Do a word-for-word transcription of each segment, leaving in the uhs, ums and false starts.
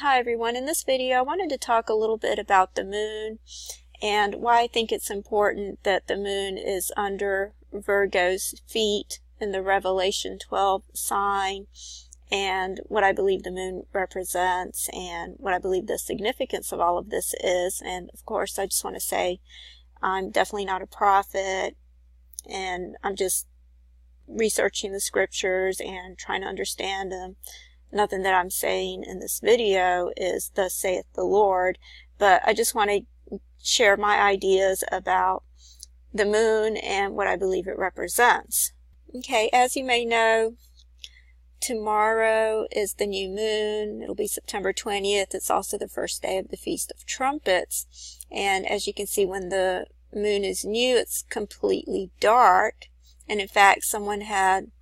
Hi everyone, in this video I wanted to talk a little bit about the moon and why I think it's important that the moon is under Virgo's feet in the Revelation twelve sign, and what I believe the moon represents and what I believe the significance of all of this is. And of course I just want to say I'm definitely not a prophet, and I'm just researching the scriptures and trying to understand them. Nothing that I'm saying in this video is thus saith the Lord, but I just want to share my ideas about the moon and what I believe it represents. Okay, as you may know, tomorrow is the new moon. It'll be September twentieth. It's also the first day of the Feast of Trumpets. And as you can see, when the moon is new, it's completely dark. And in fact, someone had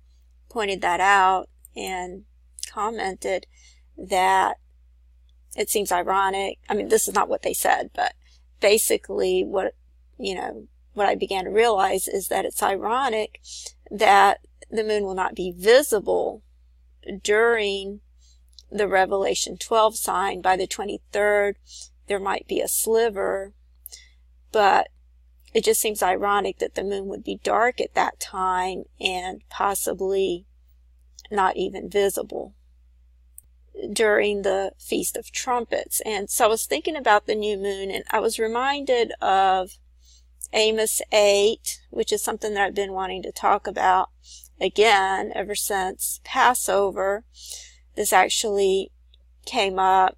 pointed that out and commented that it seems ironic. I mean, this is not what they said, but basically what, you know, what I began to realize is that it's ironic that the moon will not be visible during the Revelation twelve sign. By the twenty-third, there might be a sliver, but it just seems ironic that the moon would be dark at that time and possibly not even visible during the Feast of Trumpets. And so I was thinking about the new moon, and I was reminded of Amos eight, which is something that I've been wanting to talk about again ever since Passover. This actually came up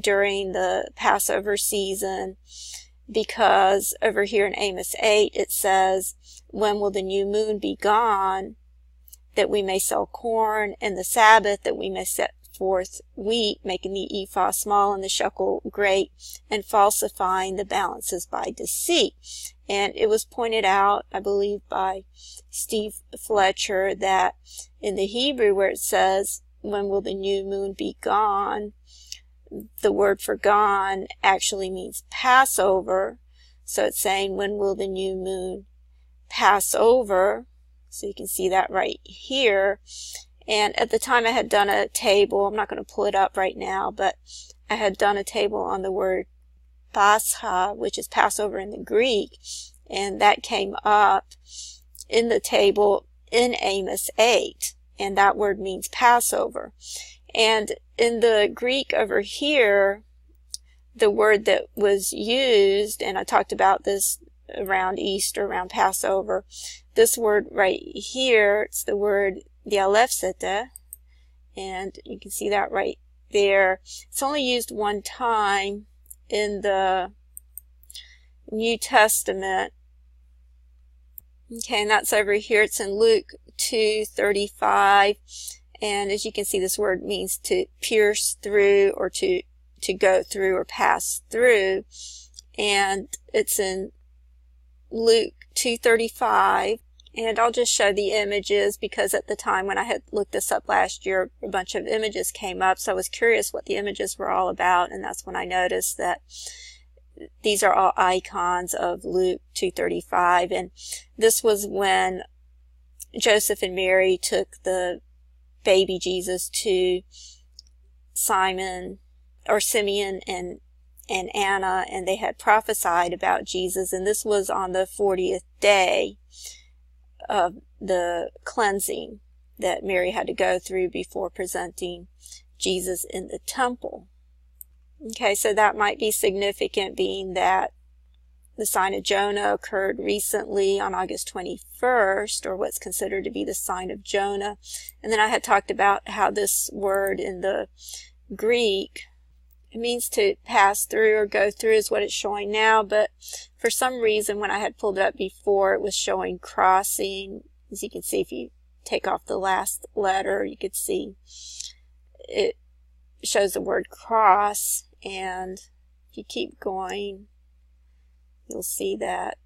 during the Passover season, because over here in Amos eight it says, "When will the new moon be gone, that we may sell corn, and the Sabbath, that we may set forth wheat, making the ephah small and the shekel great, and falsifying the balances by deceit." And it was pointed out, I believe, by Steve Fletcher, that in the Hebrew where it says, "When will the new moon be gone," the word for gone actually means Passover. So it's saying, when will the new moon pass over? So you can see that right here. And at the time I had done a table, I'm not going to pull it up right now, but I had done a table on the word Pascha, which is Passover in the Greek, and that came up in the table in Amos eight, and that word means Passover. And in the Greek over here, the word that was used, and I talked about this around Easter, around Passover, this word right here, it's the word dialephsita, and you can see that right there. It's only used one time in the New Testament. Okay, and that's over here. It's in Luke two thirty-five, and as you can see, this word means to pierce through, or to to go through or pass through, and it's in Luke two thirty-five. And I'll just show the images, because at the time when I had looked this up last year, a bunch of images came up, so I was curious what the images were all about, and that's when I noticed that these are all icons of Luke two thirty-five. And this was when Joseph and Mary took the baby Jesus to Simon, or Simeon and and Anna, and they had prophesied about Jesus, and this was on the fortieth day of the cleansing that Mary had to go through before presenting Jesus in the temple. Okay, so that might be significant, being that the sign of Jonah occurred recently on August twenty-first, or what's considered to be the sign of Jonah. And then I had talked about how this word in the Greek, it means to pass through or go through, is what it's showing now. But for some reason, when I had pulled it up before, it was showing crossing. As you can see, if you take off the last letter, you could see it shows the word cross. And if you keep going, you'll see that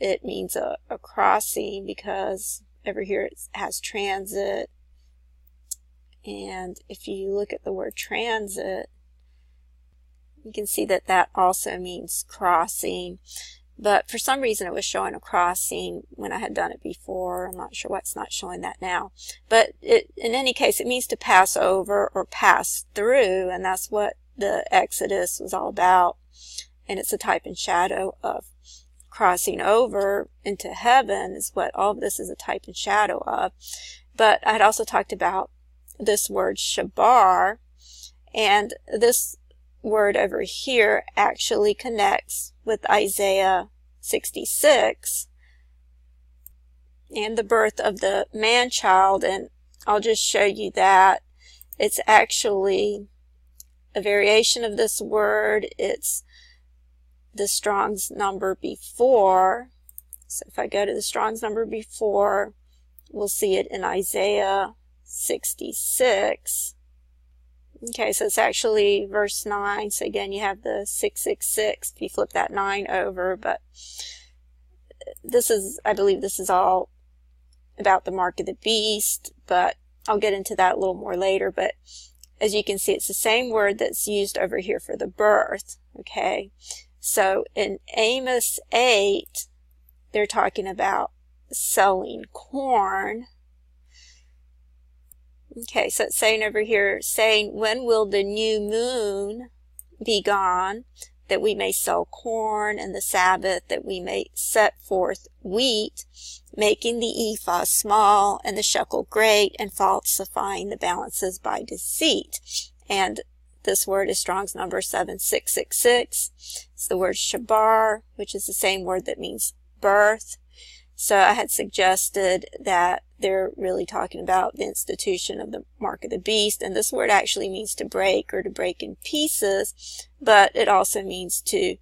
it means a, a crossing, because over here it has transit. And if you look at the word transit, you can see that that also means crossing. But for some reason it was showing a crossing when I had done it before. I'm not sure why it's not showing that now. But it, in any case, it means to pass over or pass through, and that's what the Exodus was all about. And it's a type and shadow of crossing over into heaven is what all of this is a type and shadow of. But I had also talked about this word Shabar, and this word over here actually connects with Isaiah sixty-six and the birth of the man-child, and I'll just show you that. It's actually a variation of this word. It's the Strong's number before. So if I go to the Strong's number before, we'll see it in Isaiah sixty-six. Okay, so it's actually verse nine. So again, you have the six six six if you flip that nine over. But this is, I believe this is all about the mark of the beast, but I'll get into that a little more later. But as you can see, it's the same word that's used over here for the birth. Okay, so in Amos eight, they're talking about selling corn. Okay, so it's saying over here, saying, when will the new moon be gone, that we may sell corn, and the Sabbath, that we may set forth wheat, making the ephah small, and the shekel great, and falsifying the balances by deceit. And this word is Strong's number seven six six six. It's the word Shabar, which is the same word that means birth. So I had suggested that they're really talking about the institution of the mark of the beast, and this word actually means to break or to break in pieces, but it also means to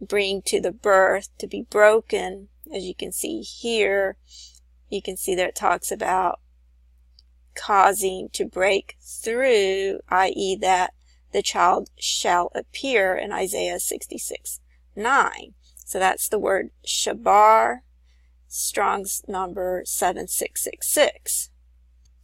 bring to the birth, to be broken. As you can see here, you can see that it talks about causing to break through, that is that the child shall appear in Isaiah sixty-six nine. So that's the word Shabar, Strong's number seven six six six.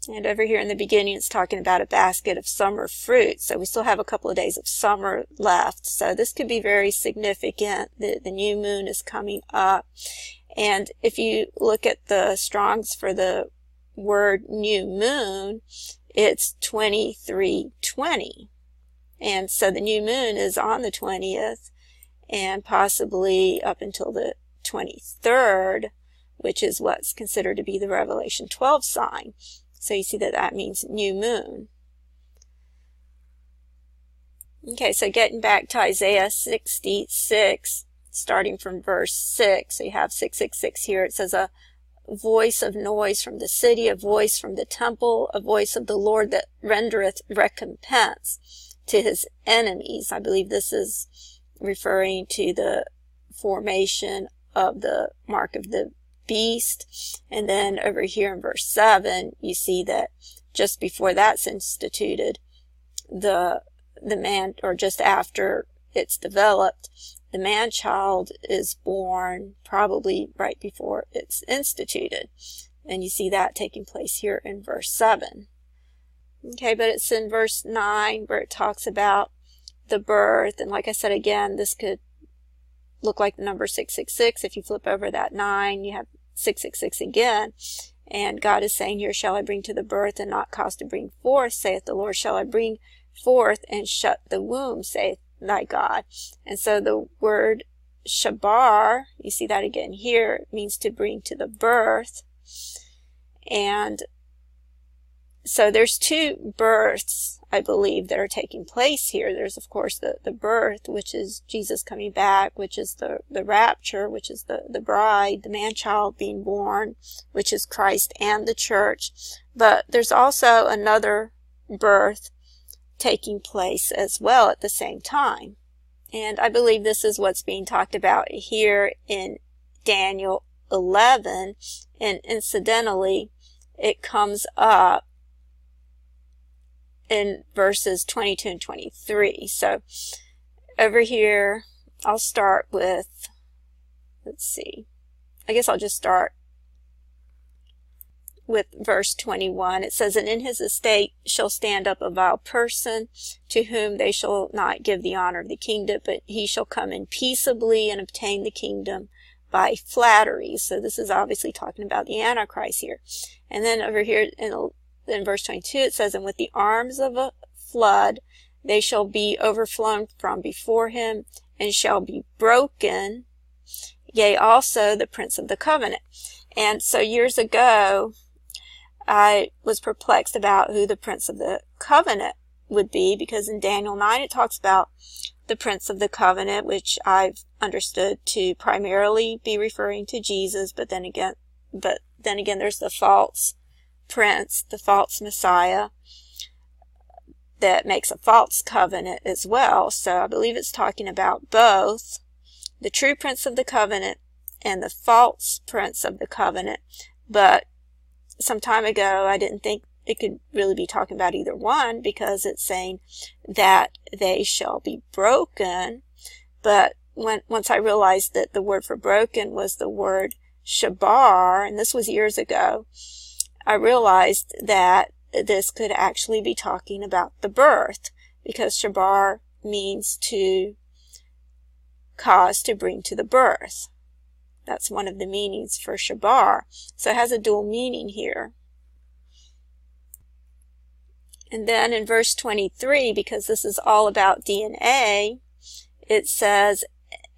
And over here in the beginning, it's talking about a basket of summer fruit. So we still have a couple of days of summer left. So this could be very significant. The, the new moon is coming up. And if you look at the Strong's for the word new moon, it's twenty-three twenty. And so the new moon is on the twentieth and possibly up until the twenty-third, which is what's considered to be the Revelation twelve sign. So you see that that means new moon. Okay, so getting back to Isaiah sixty-six, starting from verse six. So you have six six six here. It says, a voice of noise from the city, a voice from the temple, a voice of the Lord that rendereth recompense to his enemies. I believe this is referring to the formation of the mark of the beast. And then over here in verse seven, you see that just before that's instituted, the the man, or just after it's developed, the man-child is born, probably right before it's instituted. And you see that taking place here in verse seven. Okay, but it's in verse nine where it talks about the birth. And like I said, again, this could look like the number six six six. If you flip over that nine, you have six six six again, and God is saying here, shall I bring to the birth and not cause to bring forth, saith the Lord, shall I bring forth and shut the womb, saith thy God. And so the word Shabar, you see that again here, it means to bring to the birth. And so there's two births, I believe, that are taking place here. There's, of course, the, the birth, which is Jesus coming back, which is the, the rapture, which is the, the bride, the man-child being born, which is Christ and the church. But there's also another birth taking place as well at the same time. And I believe this is what's being talked about here in Daniel eleven. And incidentally, it comes up in verses twenty-two and twenty-three. So over here, I'll start with, let's see, I guess I'll just start with verse twenty-one. It says, and in his estate shall stand up a vile person, to whom they shall not give the honor of the kingdom, but he shall come in peaceably and obtain the kingdom by flattery. So this is obviously talking about the Antichrist here. And then over here in, in verse twenty-two, it says, and with the arms of a flood they shall be overflown from before him, and shall be broken, yea, also the Prince of the Covenant. And so years ago, I was perplexed about who the Prince of the Covenant would be, because in Daniel nine it talks about the Prince of the Covenant, which I've understood to primarily be referring to Jesus, but then again, but then again there's the false prince, the false Messiah, that makes a false covenant as well. So I believe it's talking about both the true Prince of the Covenant and the false Prince of the Covenant. But some time ago, I didn't think it could really be talking about either one, because it's saying that they shall be broken. But when, once I realized that the word for broken was the word Shabar, and this was years ago, I realized that this could actually be talking about the birth, because Shabar means to cause, to bring to the birth. That's one of the meanings for Shabar. So it has a dual meaning here. And then in verse twenty-three, because this is all about D N A, it says,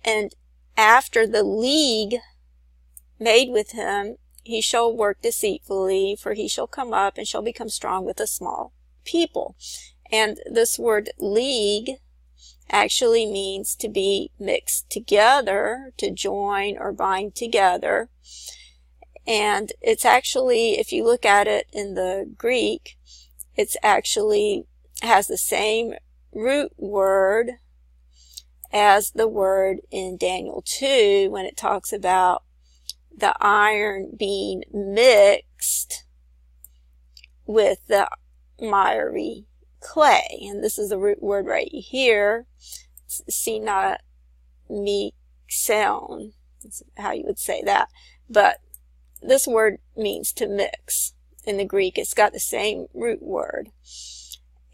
and after the league made with him, he shall work deceitfully, for he shall come up and shall become strong with a small people. And this word league actually means to be mixed together, to join or bind together. And it's actually, if you look at it in the Greek, it's actually has the same root word as the word in Daniel two when it talks about the iron being mixed with the miry clay. And this is the root word right here, sina, mihmenon. That's how you would say that. But this word means to mix. In the Greek, it's got the same root word.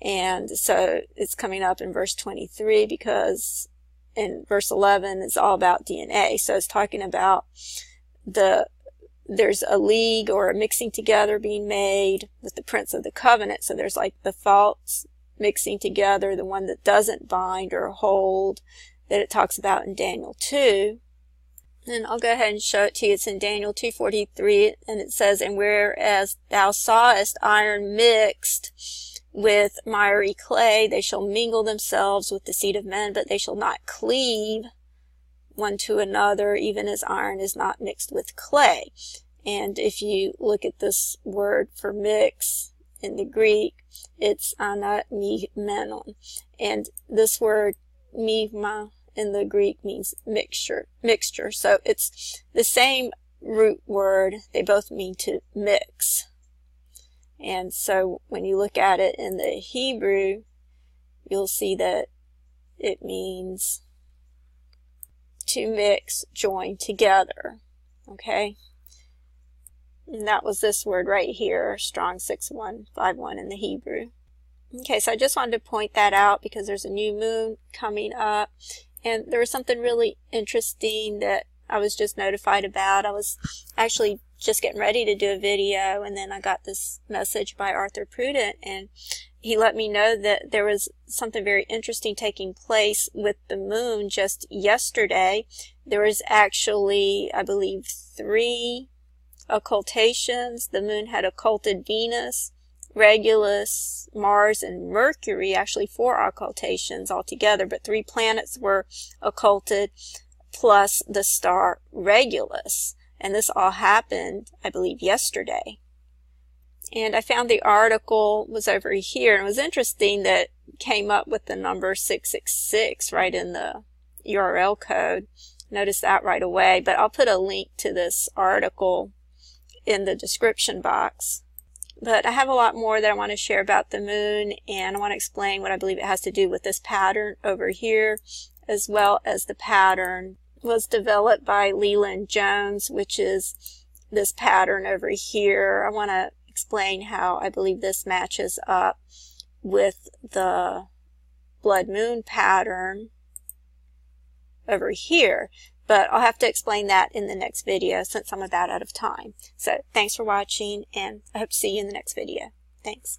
And so it's coming up in verse twenty-three, because in verse eleven, it's all about D N A. So it's talking about the there's a league or a mixing together being made with the Prince of the Covenant. So there's like the false mixing together, the one that doesn't bind or hold, that it talks about in Daniel two. And I'll go ahead and show it to you. It's in Daniel two forty-three, and it says, and whereas thou sawest iron mixed with miry clay, they shall mingle themselves with the seed of men, but they shall not cleave one to another, even as iron is not mixed with clay. And if you look at this word for mix in the Greek, it's ana mihmenon. And this word mima in the Greek means mixture, mixture. So it's the same root word. They both mean to mix. And so when you look at it in the Hebrew, you'll see that it means to mix, join together. Okay, and that was this word right here, Strong's six one five one in the Hebrew. Okay, so I just wanted to point that out, because there's a new moon coming up, and there was something really interesting that I was just notified about. I was actually just getting ready to do a video, and then I got this message by Arthur Prudent, and he let me know that there was something very interesting taking place with the moon just yesterday. There was actually, I believe, three occultations. The moon had occulted Venus, Regulus, Mars, and Mercury, actually four occultations altogether, but three planets were occulted, plus the star Regulus. And this all happened, I believe, yesterday. And I found the article was over here, and it was interesting that it came up with the number six six six right in the U R L code. Notice that right away, but I'll put a link to this article in the description box. But I have a lot more that I want to share about the moon, and I want to explain what I believe it has to do with this pattern over here, as well as the pattern was developed by Leland Jones, which is this pattern over here. I want to explain how I believe this matches up with the blood moon pattern over here, but I'll have to explain that in the next video since I'm about out of time. So thanks for watching, and I hope to see you in the next video. Thanks.